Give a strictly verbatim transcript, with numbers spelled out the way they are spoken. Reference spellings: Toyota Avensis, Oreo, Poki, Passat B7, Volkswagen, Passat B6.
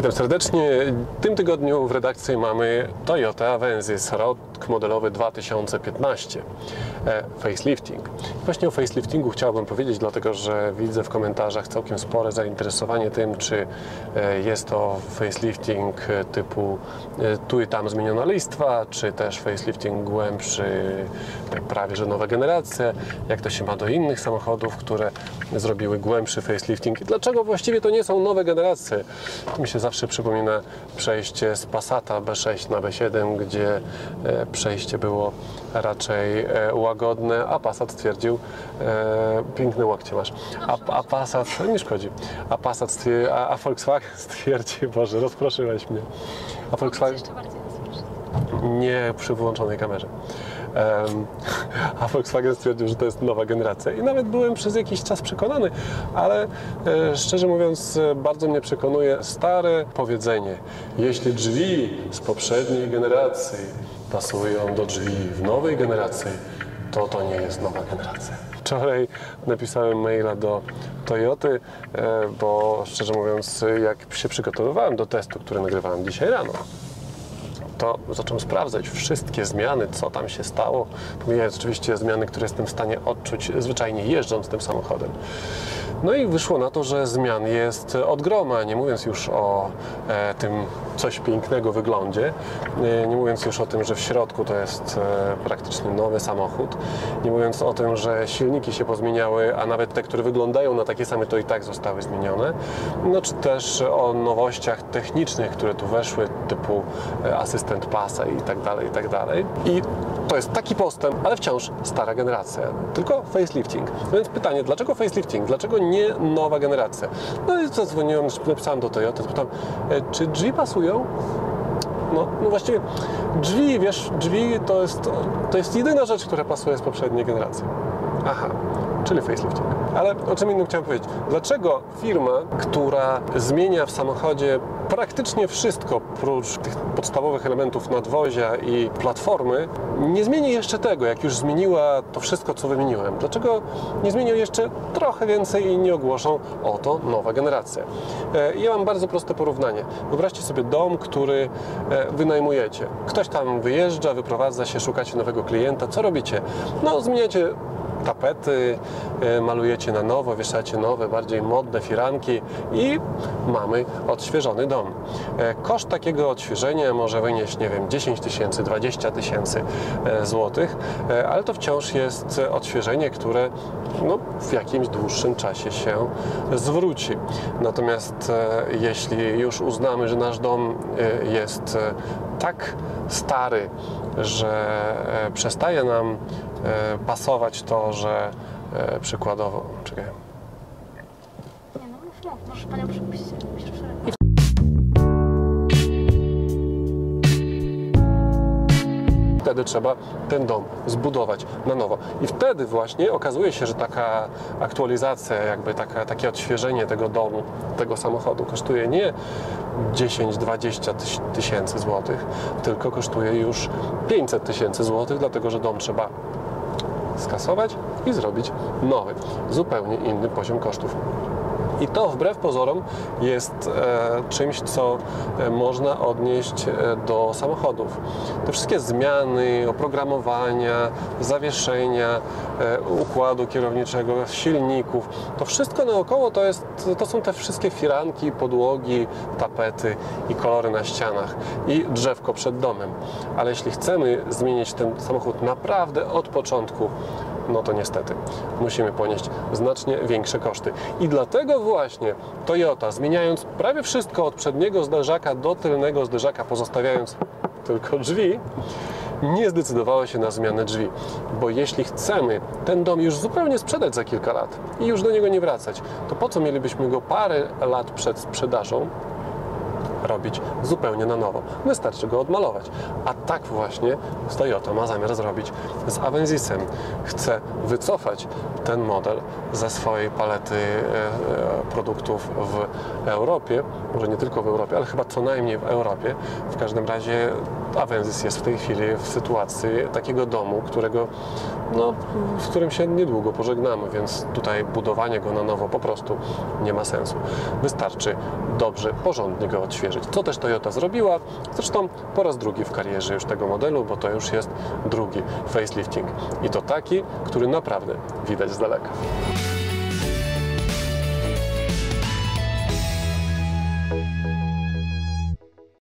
Witam serdecznie. W tym tygodniu w redakcji mamy Toyota Avensis, rok modelowy dwa tysiące piętnaście, facelifting. Właśnie o faceliftingu chciałbym powiedzieć, dlatego że widzę w komentarzach całkiem spore zainteresowanie tym, czy jest to facelifting typu tu i tam zmieniona listwa, czy też facelifting głębszy, tak prawie że nowa generacja, jak to się ma do innych samochodów, które zrobiły głębszy facelifting. Dlaczego właściwie to nie są nowe generacje? Mi się zawsze przypomina przejście z Passata B sześć na B siedem, gdzie przejście było raczej łagodne, a Passat stwierdził, e, piękne łokcie masz, a, a Passat, nie szkodzi, a Passat, stwier, a, a Volkswagen stwierdził, Boże, rozproszyłeś mnie, a Volkswagen, nie przy wyłączonej kamerze. A Volkswagen stwierdził, że to jest nowa generacja i nawet byłem przez jakiś czas przekonany, ale szczerze mówiąc bardzo mnie przekonuje stare powiedzenie: jeśli drzwi z poprzedniej generacji pasują do drzwi w nowej generacji, to to nie jest nowa generacja. Wczoraj napisałem maila do Toyoty, bo szczerze mówiąc jak się przygotowywałem do testu, który nagrywałem dzisiaj rano, to zacząłem sprawdzać wszystkie zmiany, co tam się stało, pomijając oczywiście zmiany, które jestem w stanie odczuć zwyczajnie jeżdżąc tym samochodem. No i wyszło na to, że zmian jest od groma, nie mówiąc już o e, tym coś pięknego wyglądzie, e, nie mówiąc już o tym, że w środku to jest e, praktycznie nowy samochód, nie mówiąc o tym, że silniki się pozmieniały, a nawet te, które wyglądają na takie same, to i tak zostały zmienione, no czy też o nowościach technicznych, które tu weszły, typu e, asystent pasa i tak dalej, i tak dalej. I to jest taki postęp, ale wciąż stara generacja, tylko facelifting. Więc pytanie, dlaczego facelifting? Dlaczego nie nowa generacja? No i zadzwoniłem, napisałem do Toyoty, zapytałem, czy drzwi pasują? No, no właściwie drzwi, wiesz, drzwi to jest, to jest jedyna rzecz, która pasuje z poprzedniej generacji. Aha, czyli facelifting. Ale o czym innym chciałem powiedzieć. Dlaczego firma, która zmienia w samochodzie praktycznie wszystko, prócz tych podstawowych elementów nadwozia i platformy, nie zmieni jeszcze tego, jak już zmieniła to wszystko, co wymieniłem? Dlaczego nie zmienią jeszcze trochę więcej i nie ogłoszą, oto nowa generacja? Ja mam bardzo proste porównanie. Wyobraźcie sobie dom, który wynajmujecie. Ktoś tam wyjeżdża, wyprowadza się, szukacie nowego klienta. Co robicie? No, zmieniacie tapety, malujecie na nowo, wieszacie nowe, bardziej modne firanki i mamy odświeżony dom. Koszt takiego odświeżenia może wynieść, nie wiem, dziesięć tysięcy, dwadzieścia tysięcy złotych, ale to wciąż jest odświeżenie, które no, w jakimś dłuższym czasie się zwróci. Natomiast jeśli już uznamy, że nasz dom jest tak stary, że przestaje nam pasować to, że przykładowo... Czekaj. Nie no, mów, mów, może panią przypuścić. Wtedy trzeba ten dom zbudować na nowo. I wtedy właśnie okazuje się, że taka aktualizacja, jakby taka, takie odświeżenie tego domu, tego samochodu kosztuje nie dziesięć dwadzieścia tysięcy złotych, tylko kosztuje już pięćset tysięcy złotych, dlatego że dom trzeba skasować i zrobić nowy. Zupełnie inny poziom kosztów. I to wbrew pozorom jest e, czymś, co e, można odnieść e, do samochodów. Te wszystkie zmiany, oprogramowania, zawieszenia, e, układu kierowniczego, silników, to wszystko naokoło to, jest, to są te wszystkie firanki, podłogi, tapety i kolory na ścianach i drzewko przed domem. Ale jeśli chcemy zmienić ten samochód naprawdę od początku, no to niestety musimy ponieść znacznie większe koszty. I dlatego właśnie Toyota, zmieniając prawie wszystko od przedniego zderzaka do tylnego zderzaka, pozostawiając tylko drzwi, nie zdecydowała się na zmianę drzwi. Bo jeśli chcemy ten dom już zupełnie sprzedać za kilka lat i już do niego nie wracać, to po co mielibyśmy go parę lat przed sprzedażą robić zupełnie na nowo? Wystarczy go odmalować. A tak właśnie Toyota ma zamiar zrobić z Avensisem. Chce wycofać ten model ze swojej palety produktów w Europie. Może nie tylko w Europie, ale chyba co najmniej w Europie. W każdym razie Avensis jest w tej chwili w sytuacji takiego domu, którego, no, z którym się niedługo pożegnamy, więc tutaj budowanie go na nowo po prostu nie ma sensu. Wystarczy dobrze, porządnie go odświeżyć. odświeżyć. Co też Toyota zrobiła, zresztą po raz drugi w karierze już tego modelu, bo to już jest drugi facelifting i to taki, który naprawdę widać z daleka.